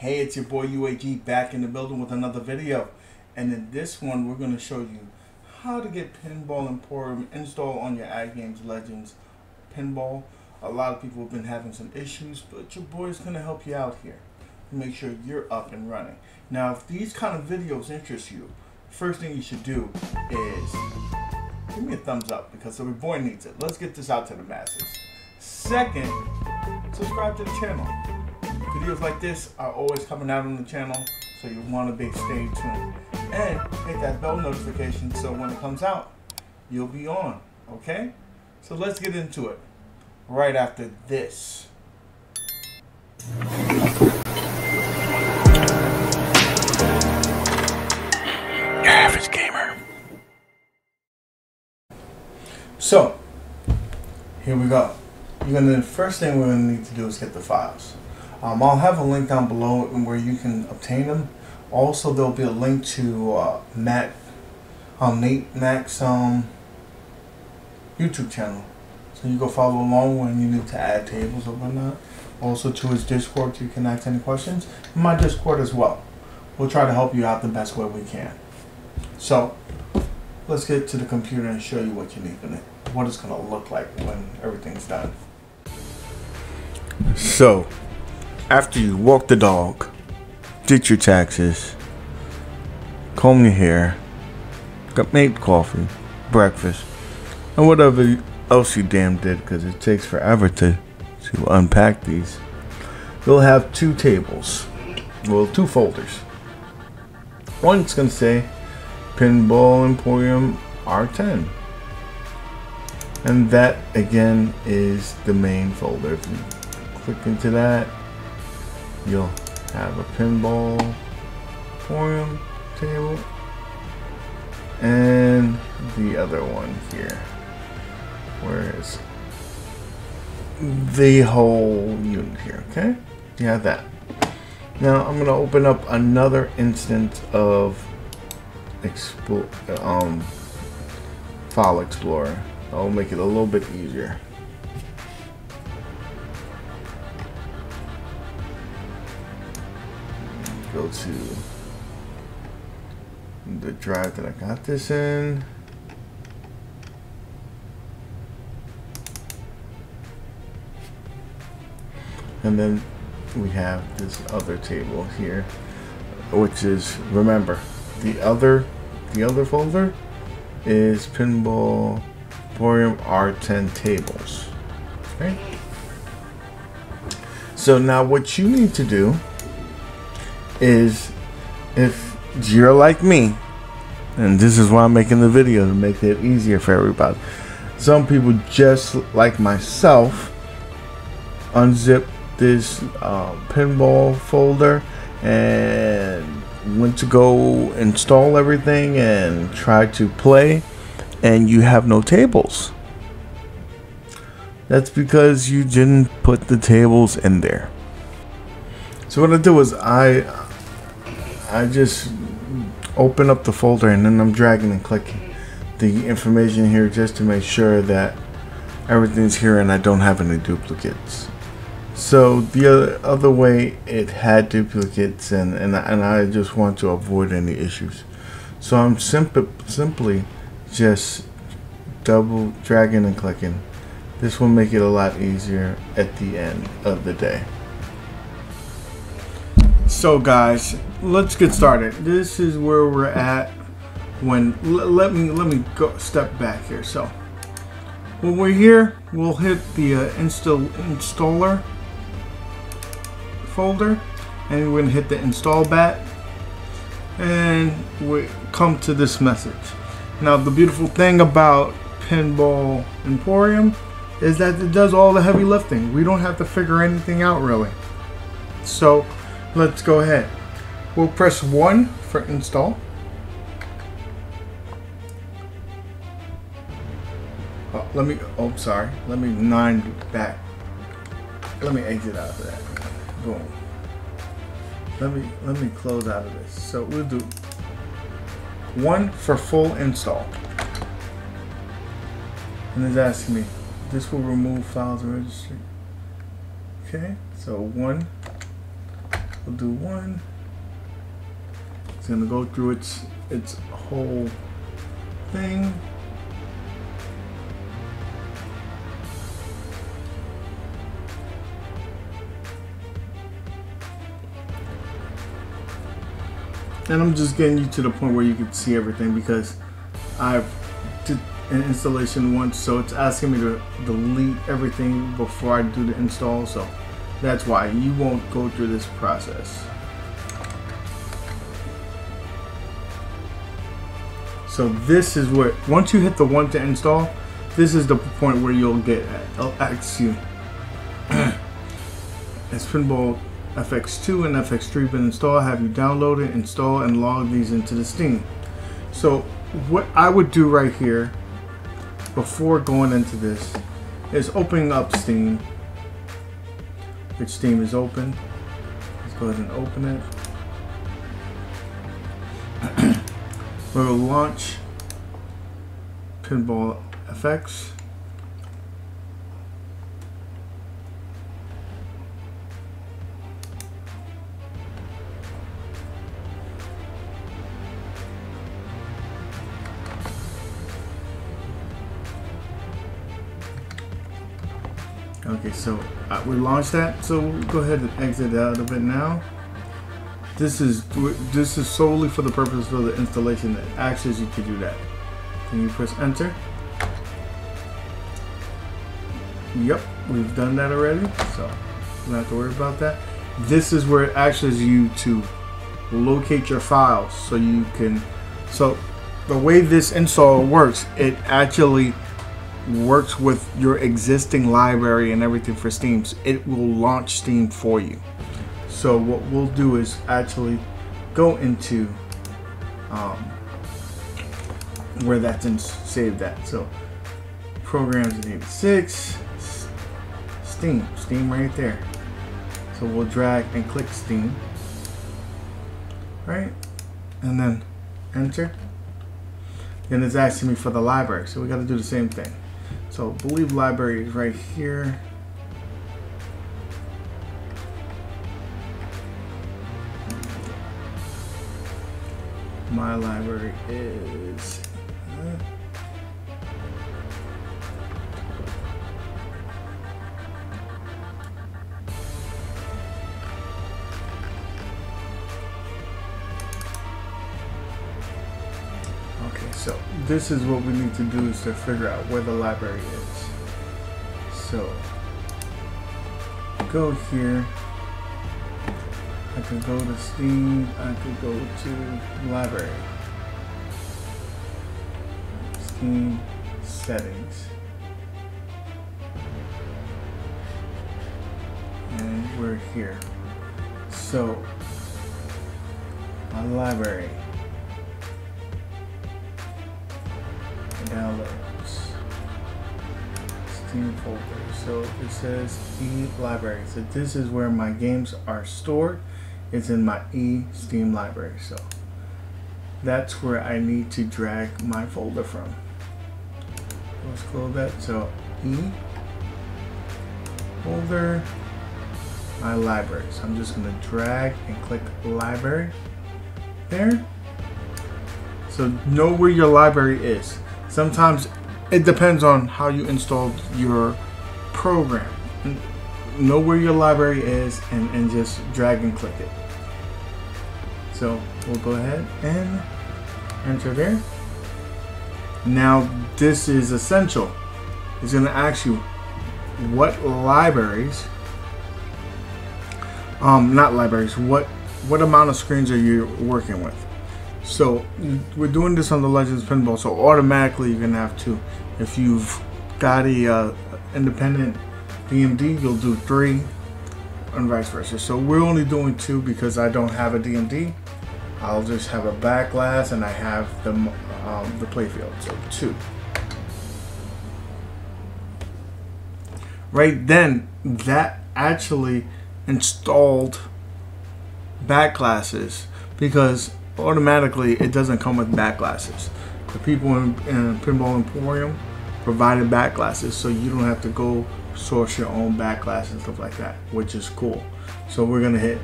Hey, it's your boy UAG back in the building with another video, and in this one we're going to show you how to get Pinball Emporium installed on your AtGames Legends pinball. A lot of people have been having some issues, but your boy is going to help you out here. Make sure you're up and running. Now if these kind of videos interest you, first thing you should do is give me a thumbs up because the boy needs it. Let's get this out to the masses. Second, subscribe to the channel. Videos like this are always coming out on the channel, so you want to be staying tuned. And hit that bell notification so when it comes out, you'll be on, okay? So let's get into it right after this. Your average gamer. So, here we go. The first thing we're going to need to do is get the files. I'll have a link down below where you can obtain them. Also, there'll be a link to Nate Mac's YouTube channel, so you go follow along when you need to add tables or whatnot. Also to his Discord, so you can ask any questions. And my Discord as well. We'll try to help you out the best way we can. So let's get to the computer and show you what you need and what it's gonna look like when everything's done. So, after you walk the dog, did your taxes, comb your hair, got made coffee, breakfast, and whatever else you damn did, because it takes forever to unpack these, you'll have two tables, well, two folders. One's gonna say Pinball Emporium R10, and that again is the main folder. If you click into that, you'll have a Pinball Emporium table and the other one here, where is the whole unit here, okay? You have that. Now I'm gonna open up another instance of File Explorer. I'll make it a little bit easier. Go to the drive that I got this in. And then we have this other table here, which is, remember, the other folder is Pinball Emporium R10 tables. Okay? So now what you need to do is, if you're like me, and this is why I'm making the video, to make it easier for everybody. Some people, just like myself, unzip this pinball folder and went to go install everything and try to play, and you have no tables. That's because you didn't put the tables in there. So what I do is I just open up the folder, and then I'm dragging and clicking the information here just to make sure that everything's here and I don't have any duplicates. So the other way, it had duplicates, and I just want to avoid any issues. So I'm simply just double dragging and clicking. This will make it a lot easier at the end of the day. So guys, let's get started. This is where we're at when let me go step back here. So when we're here, we'll hit the installer folder, and we're gonna hit the install bat, and we come to this message. Now the beautiful thing about Pinball Emporium is that it does all the heavy lifting. We don't have to figure anything out really. So let's go ahead. We'll press 1 for install. Oh, let me 9 back. Let me exit out of that. Boom. Let me close out of this. So we'll do 1 for full install. And it's asking me, this will remove files and registry. Okay, so 1. We'll do one. It's gonna go through its whole thing. And I'm just getting you to the point where you can see everything, because I've did an installation once, so it's asking me to delete everything before I do the install. So that's why you won't go through this process. So this is where, once you hit the one to install, this is the point where you'll get It's Pinball FX2 and FX3 been installed. Have you downloaded, install, and log these into the Steam? So what I would do right here before going into this is opening up Steam, which Steam is open. Let's go ahead and open it. We'll launch Pinball FX. Okay, so we launched that, so we'll go ahead and exit out of it now. This is solely for the purpose of the installation that actually you can do that. Then you press enter. Yep, we've done that already, so you don't have to worry about that. This is where it actually is you to locate your files, so you can. So the way this install works, it actually works with your existing library and everything for Steam. It will launch Steam for you. So what we'll do is actually go into where that's in, save that. So programs name 6, Steam right there. So we'll drag and click Steam, right, and then enter. And it's asking me for the library, so we got to do the same thing. So I believe library is right here. My library is okay, so this is what we need to do, is to figure out where the library is. So go here. I could go to Steam, I could go to library, Steam settings, and we're here. So my library, downloads, Steam folder. So it says E library. So this is where my games are stored. It's in my E Steam library. So that's where I need to drag my folder from. Let's close that. So E folder, my library. So I'm just gonna drag and click library there. So know where your library is. Sometimes it depends on how you installed your program. Know where your library is and just drag and click it. So we'll go ahead and enter there. Now this is essential. It's going to ask you what libraries, what amount of screens are you working with. So we're doing this on the Legends Pinball, so automatically you're gonna have to, if you've got a independent DMD, you'll do 3 and vice versa. So we're only doing 2 because I don't have a DMD. I'll just have a backlash and I have the playfield, so 2. Right then, that actually installed backlashes, because automatically it doesn't come with backlashes. The people in Pinball Emporium provided backlashes, so you don't have to go source your own backlashes and stuff like that, which is cool. So we're gonna hit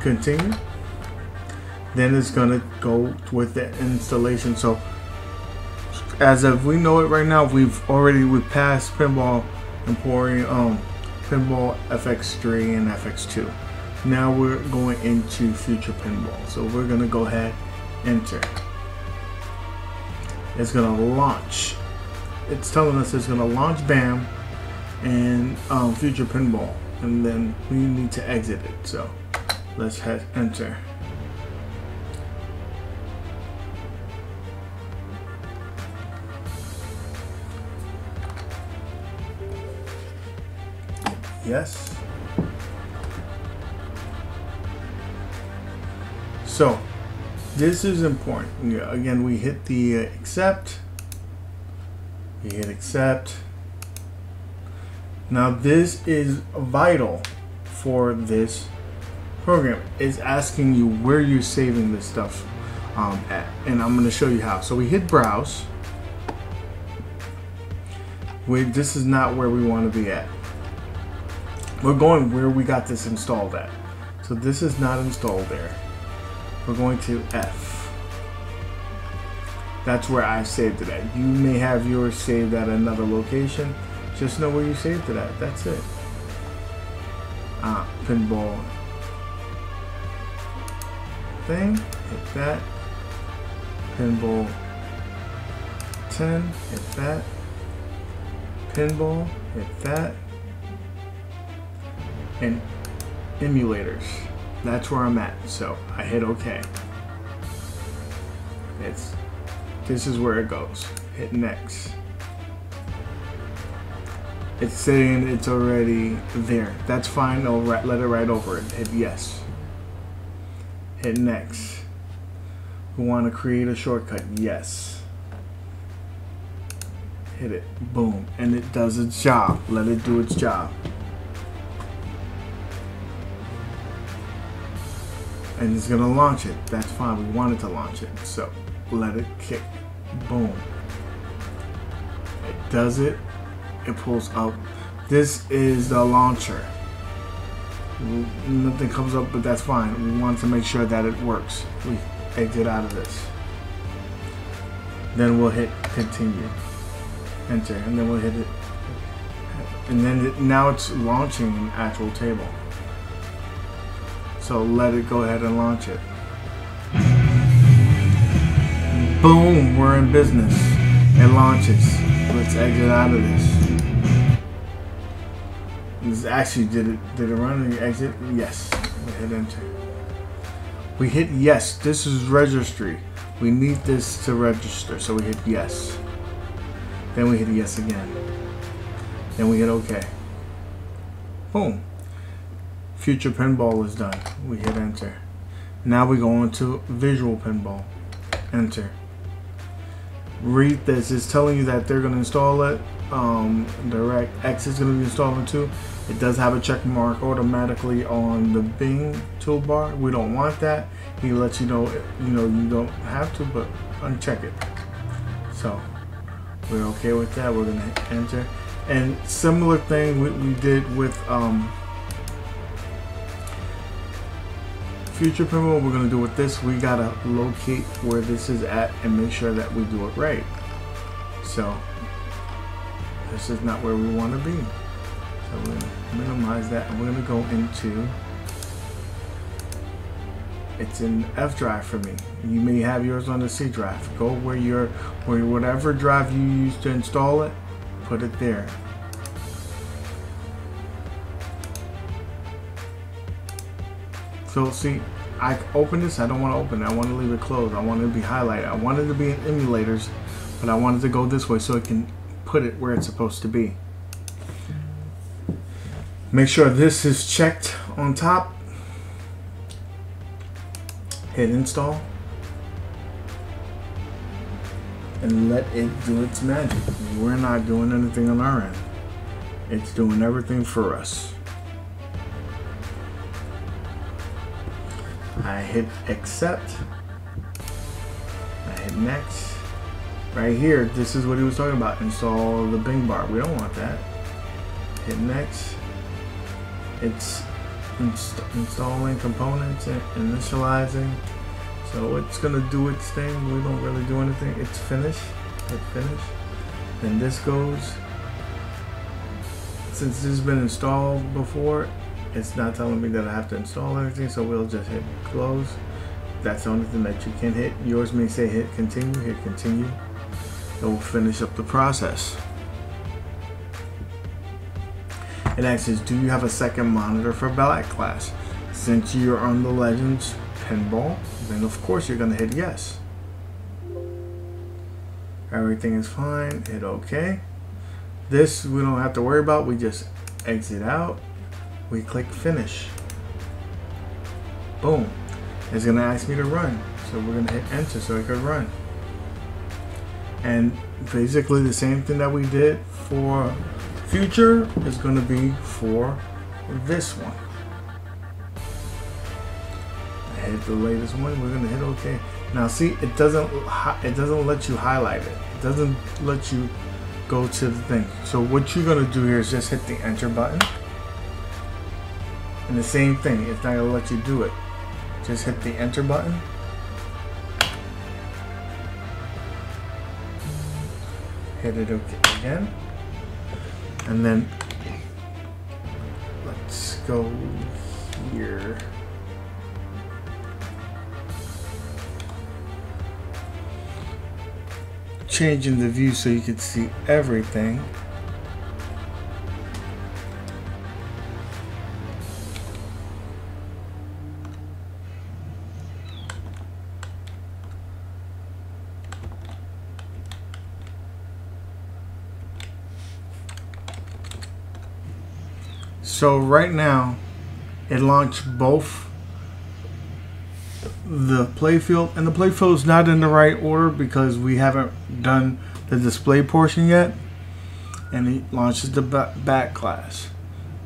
continue. Then it's gonna go with the installation. So as of we know it right now, we passed Pinball Emporium, Pinball FX3 and FX2. Now we're going into Future Pinball. So we're gonna go ahead, enter. It's gonna launch. It's telling us it's gonna launch, bam, and Future Pinball. And then we need to exit it. So let's hit enter. Yes. So this is important. Yeah, again, we hit the accept. You hit accept. Now this is vital for this program. It's asking you where you're saving this stuff at, and I'm going to show you how. So we hit browse. This is not where we want to be at. We're going where we got this installed at. So this is not installed there. We're going to F. That's where I saved it at. You may have yours saved at another location. Just know where you saved it at. That's it. Pinball thing. Hit that. Pinball 10. Hit that. Pinball. Hit that. And emulators. That's where I'm at. So I hit OK. This is where it goes. Hit next. It's saying it's already there. That's fine. I'll let it right over it. Hit yes. Hit next. We want to create a shortcut. Yes. Hit it. Boom. And it does its job. Let it do its job. And it's gonna launch it. That's fine. We wanted to launch it, so let it kick. Boom. It does it. It pulls up. This is the launcher. Nothing comes up, but that's fine. We want to make sure that it works. We exit out of this. Then we'll hit continue, enter, and then we'll hit it. And then now it's launching an actual table. So let it go ahead and launch it. Boom, we're in business. It launches. Let's exit out of this. This actually did it run and exit? Yes. We hit enter. We hit yes. This is registry. We need this to register. So we hit yes. Then we hit yes again. Then we hit okay. Boom. Future Pinball is done. We hit enter. Now we go on to Visual Pinball. Enter. Read this. It's telling you that they're going to install it. DirectX is going to be installing too. It does have a check mark automatically on the Bing toolbar. We don't want that. He lets you know, you don't have to, but uncheck it. So we're okay with that. We're going to hit enter. And similar thing we did with Future Pinball, we're going to do with this. We got to locate where this is at and make sure that we do it right. So this is not where we want to be. So we're going to minimize that, and we're going to go into, it's in F drive for me. You may have yours on the C drive. Go where your, whatever drive you use to install it, put it there. So see, I open this, I don't want to open it, I want to leave it closed, I want it to be highlighted, I want it to be in emulators, but I wanted to go this way so it can put it where it's supposed to be. Make sure this is checked on top. Hit install. And let it do its magic. We're not doing anything on our end. It's doing everything for us. I hit accept, I hit next. Right here, this is what he was talking about, install the Bing bar. We don't want that. Hit next. It's installing components and initializing. So it's gonna do its thing. We don't really do anything. It's finished. Hit finish. Then this goes. Since this has been installed before, it's not telling me that I have to install everything, so we'll just hit close. That's the only thing that you can hit. Yours may say hit continue, hit continue. It will finish up the process. It asks us, do you have a second monitor for Black Class? Since you're on the Legends Pinball, then of course you're gonna hit yes. Everything is fine, hit okay. This we don't have to worry about, we just exit out. We click finish. Boom. It's gonna ask me to run. So we're gonna hit enter so it could run. And basically the same thing that we did for Future is gonna be for this one. I hit the latest one, we're gonna hit okay. Now see, it doesn't let you highlight it. It doesn't let you go to the thing. So what you're gonna do here is just hit the enter button. And the same thing, it's not gonna let you do it. Just hit the enter button. Hit it okay again. And then let's go here. Changing the view so you can see everything. So right now, it launched both the playfield, and the playfield is not in the right order because we haven't done the display portion yet, and it launches the back class.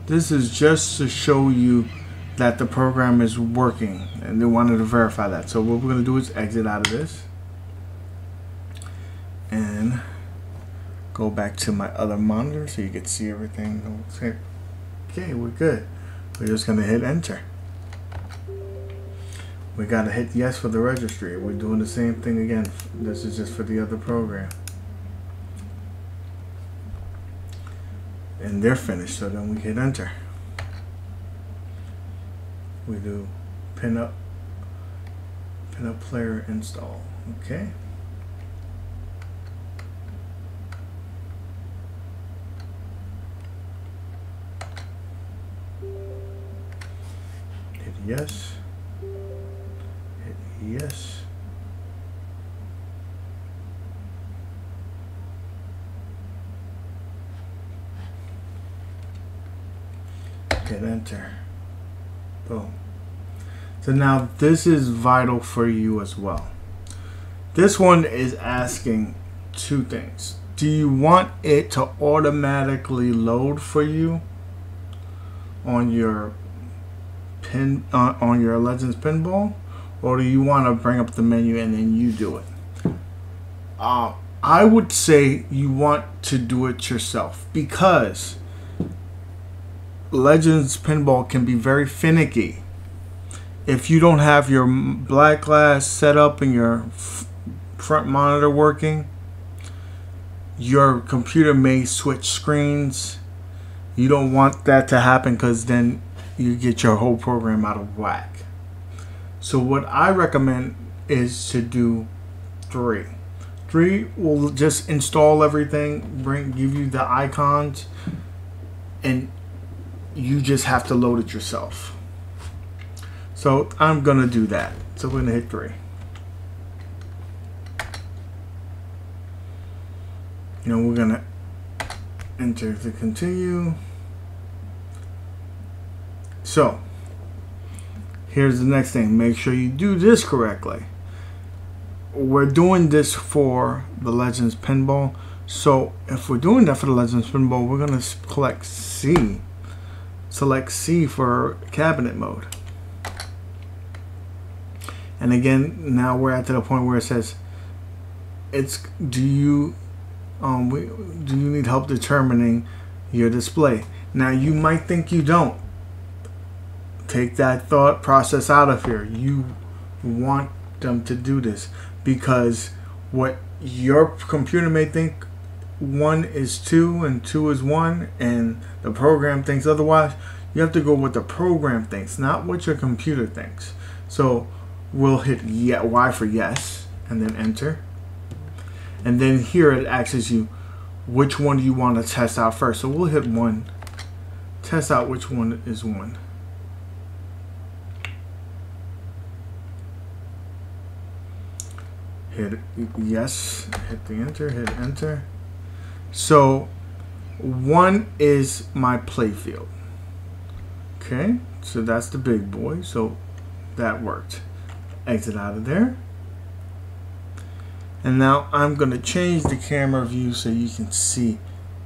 This is just to show you that the program is working, and they wanted to verify that. So what we're going to do is exit out of this, and go back to my other monitor so you can see everything. Okay, we're good. We're just gonna hit enter. We gotta hit yes for the registry. We're doing the same thing again. This is just for the other program. And they're finished, so then we hit enter. We do pin up player install. Okay. Yes, hit yes. Hit enter. Boom. So now this is vital for you as well. This one is asking two things. Do you want it to automatically load for you on your Legends Pinball, or do you want to bring up the menu and then you do it? I would say you want to do it yourself because Legends Pinball can be very finicky. If you don't have your black glass set up and your front monitor working, your computer may switch screens. You don't want that to happen because then you get your whole program out of whack. So what I recommend is to do 3. 3 will just install everything, give you the icons, and you just have to load it yourself. So I'm gonna do that. So we're gonna hit 3. And we're gonna enter to continue. So, here's the next thing. Make sure you do this correctly. We're doing this for the Legends Pinball. So, if we're doing that for the Legends Pinball, we're going to select C. Select C for cabinet mode. And again, now we're at the point where it says, do you need help determining your display? Now, you might think you don't. Take that thought process out of here. You want them to do this because what your computer may think 1 is 2 and 2 is 1 and the program thinks otherwise. You have to go with the program thinks, not what your computer thinks. So we'll hit Y for yes and then enter. And then here it asks you which one do you want to test out first. So we'll hit 1. Test out which one is 1. Hit yes, hit the enter, hit enter. So 1 is my playfield. Okay, so that's the big boy. So that worked. Exit out of there. And now I'm going to change the camera view so you can see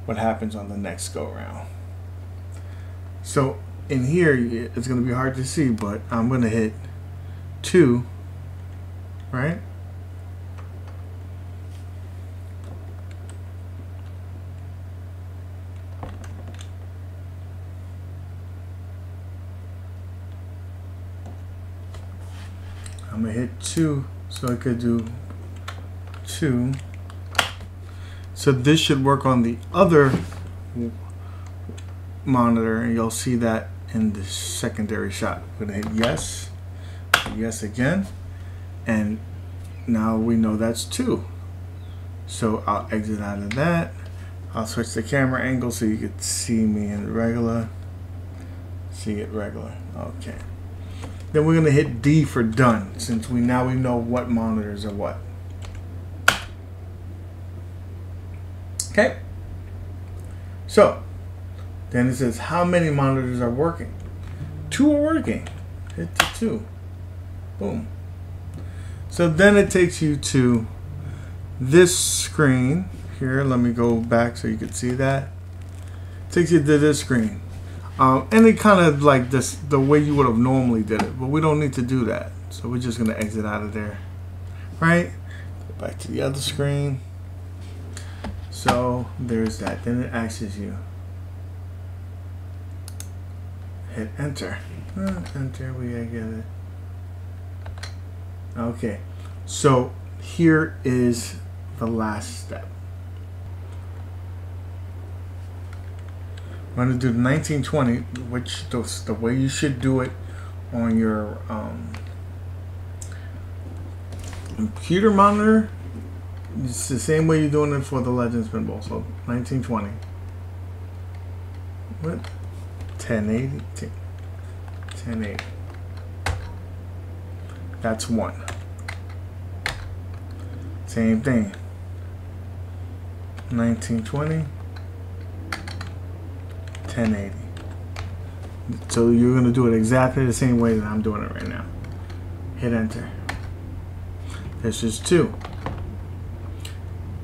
what happens on the next go round. So in here, it's going to be hard to see, but I'm going to hit 2, right? I'm going to hit 2 so I could do 2. So this should work on the other monitor, and you'll see that in the secondary shot. I'm going to hit yes, yes again, and now we know that's 2. So I'll exit out of that. I'll switch the camera angle so you could see me in regular. See it regular. Okay. Then we're going to hit D for done, since we know what monitors are what. Okay. So, then it says how many monitors are working. 2 are working. Hit the 2. Boom. So then it takes you to this screen. Here, let me go back so you can see that. It takes you to this screen. And it kind of like this, the way you would have normally did it, but we don't need to do that. So we're just going to exit out of there, right? Go back to the other screen. So there's that. Then it asks you, hit enter. Enter, we gotta get it. Okay, so here is the last step. I'm going to do the 1920, which the way you should do it on your computer monitor. It's the same way you're doing it for the Legends Pinball. So 1920. What? 1080. 1080. That's 1. Same thing. 1920. 1080. So you're going to do it exactly the same way that I'm doing it right now. Hit enter. This is 2.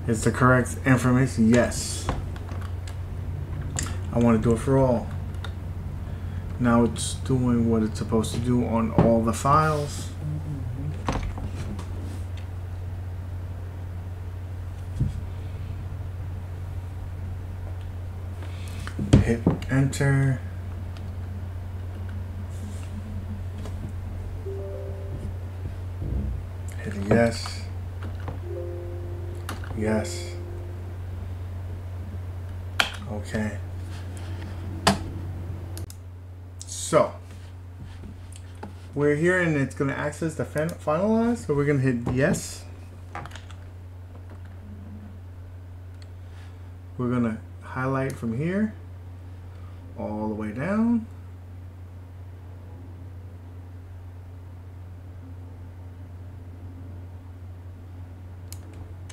Is the correct information? Yes. I want to do it for all. Now it's doing what it's supposed to do on all the files. Hit enter. Hit yes. Yes. Okay. So we're here and it's going to access the finalize. So we're going to hit yes. We're going to highlight from here all the way down.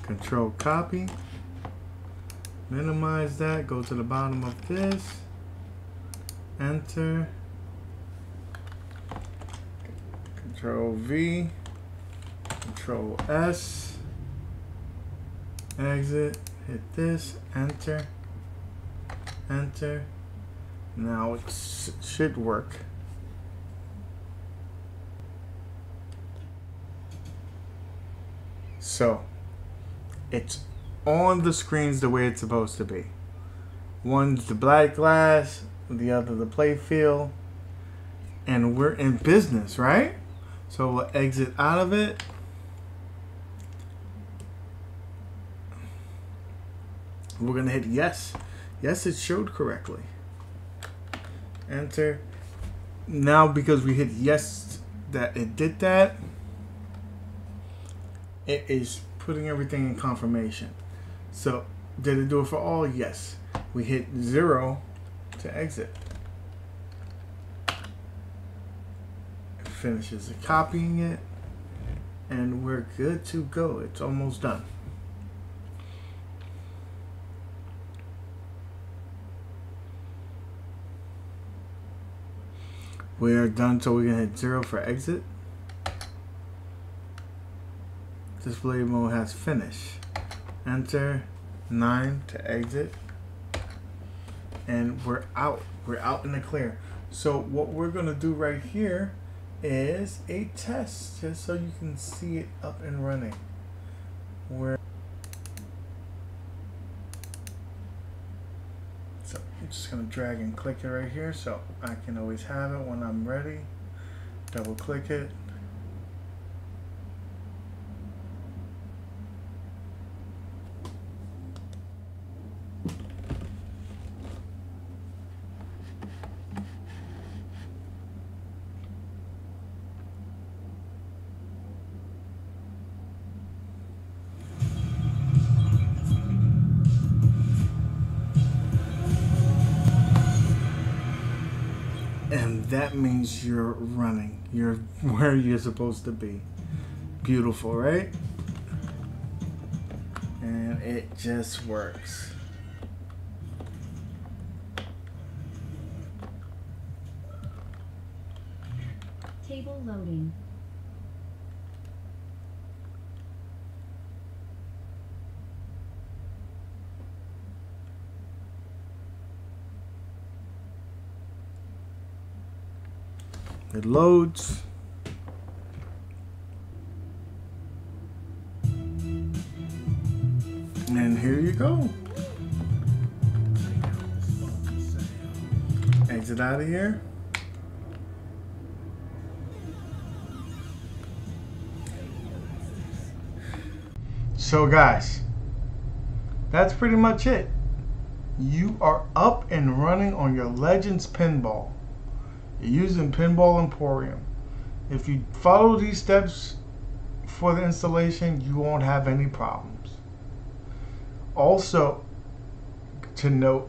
Control copy. Minimize that. Go to the bottom of this. Enter. Control V. Control S. Exit. Hit this. Enter. Enter. Now it should work. So it's on the screens the way it's supposed to be. One's the black glass, the other the play field, and we're in business, right? So we'll exit out of it. We're gonna hit yes. Yes, it showed correctly. Enter. Now because we hit yes that it did that, it is putting everything in confirmation. So did it do it for all? Yes. We hit 0 to exit. It finishes copying it, and we're good to go. It's almost done. We are done, so we're gonna hit 0 for exit. Display mode has finished. Enter 9 to exit. And we're out. We're out in the clear. So what we're gonna do right here is a test, just so you can see it up and running. So I'm just gonna drag and click it right here, so I can always have it when I'm ready. Double click it. That means you're running. You're where you're supposed to be. Beautiful, right? And it just works. Table loading. It loads. And here you go. Exit out of here. So guys, that's pretty much it. You are up and running on your Legends Pinball. You're using Pinball Emporium. If you follow these steps for the installation, you won't have any problems. Also, to note,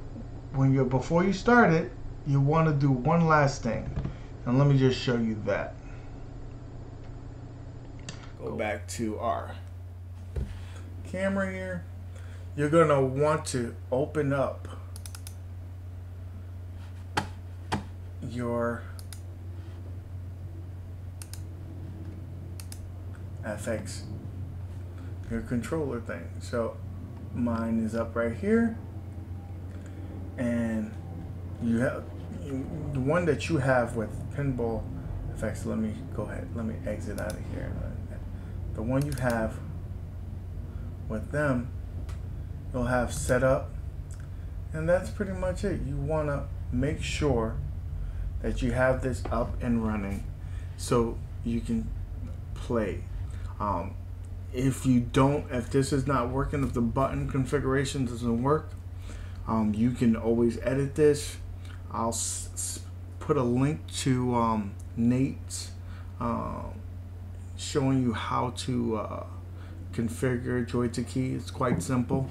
before you start it, you want to do one last thing, and let me just show you that. Go back to our camera here. You're gonna want to open up your FX, your controller thing. So mine is up right here, and you have the one that you have with Pinball FX. Let me go ahead, let me exit out of here. The one you have with them, you'll have set up, and that's pretty much it. You want to make sure that you have this up and running so you can play. If you don't, if this is not working, if the button configuration doesn't work, you can always edit this. I'll put a link to Nate's showing you how to configure joy to key. It's quite simple.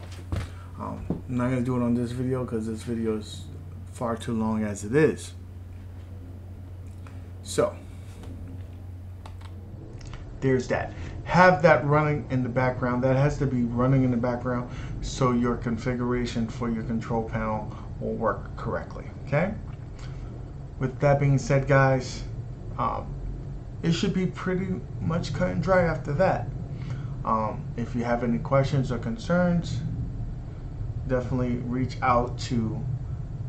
I'm not gonna do it on this video because this video is far too long as it is. So there's that. Have that running in the background. That has to be running in the background so your configuration for your control panel will work correctly. Okay? With that being said, guys, it should be pretty much cut and dry after that. If you have any questions or concerns, definitely reach out to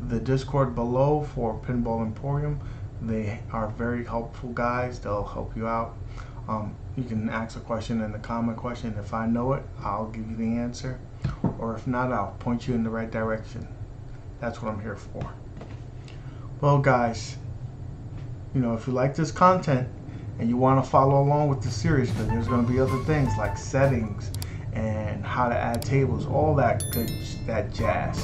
the Discord below for Pinball Emporium. They are very helpful guys. They'll help you out. You can ask a question in the comment question. If I know it, I'll give you the answer. Or if not, I'll point you in the right direction. That's what I'm here for. Well guys, you know, if you like this content and you want to follow along with the series, because there's going to be other things like settings and how to add tables, all that good, that jazz.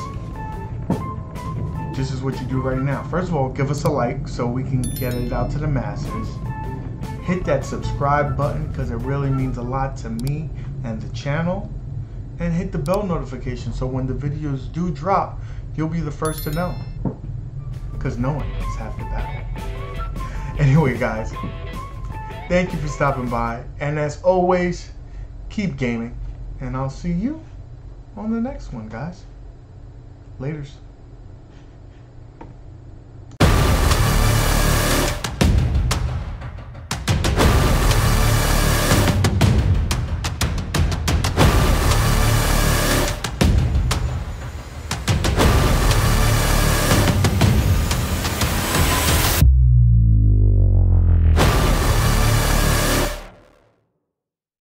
This is what you do right now. First of all, give us a like so we can get it out to the masses. Hit that subscribe button because it really means a lot to me and the channel. And hit the bell notification so when the videos do drop, you'll be the first to know. Because knowing is half the battle. Anyway, guys, thank you for stopping by. And as always, keep gaming. And I'll see you on the next one, guys. Laters.